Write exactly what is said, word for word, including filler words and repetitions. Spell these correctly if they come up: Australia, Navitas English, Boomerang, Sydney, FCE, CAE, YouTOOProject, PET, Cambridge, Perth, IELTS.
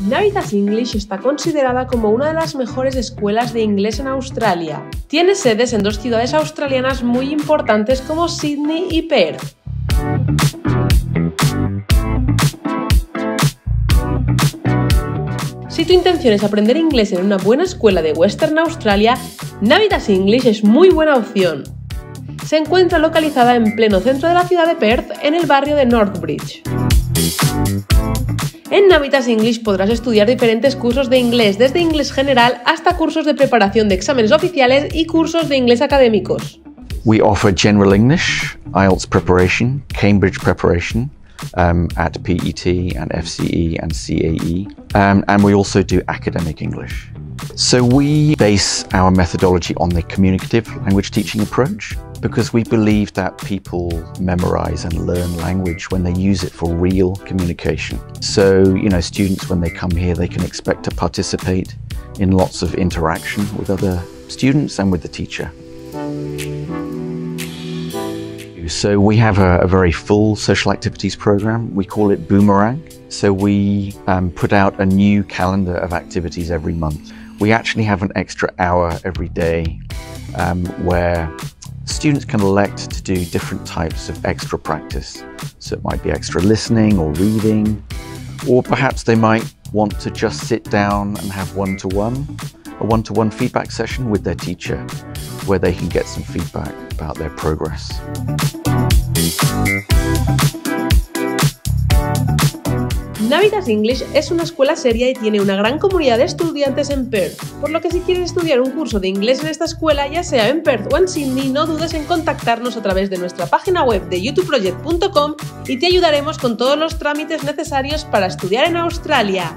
Navitas English está considerada como una de las mejores escuelas de inglés en Australia. Tiene sedes en dos ciudades australianas muy importantes como Sydney y Perth. Si tu intención es aprender inglés en una buena escuela de Western Australia, Navitas English es muy buena opción. Se encuentra localizada en pleno centro de la ciudad de Perth, en el barrio de Northbridge. En Navitas English podrás estudiar diferentes cursos de inglés, desde inglés general hasta cursos de preparación de exámenes oficiales y cursos de inglés académicos. We offer general English, I E L T S preparation, Cambridge preparation um, at P E T and F C E and C A E, um, and we also do academic English. So we base our methodology on the communicative language teaching approach, because we believe that people memorize and learn language when they use it for real communication. So, you know, students, when they come here, they can expect to participate in lots of interaction with other students and with the teacher. So we have a, a very full social activities program. We call it Boomerang. So we um, put out a new calendar of activities every month. We actually have an extra hour every day um, where students can elect to do different types of extra practice. So it might be extra listening or reading, or perhaps they might want to just sit down and have one-to-one, a one-to-one feedback session with their teacher, where they can get some feedback about their progress. Navitas English es una escuela seria y tiene una gran comunidad de estudiantes en Perth, por lo que si quieres estudiar un curso de inglés en esta escuela, ya sea en Perth o en Sydney, no dudes en contactarnos a través de nuestra página web de youtube project punto com y te ayudaremos con todos los trámites necesarios para estudiar en Australia.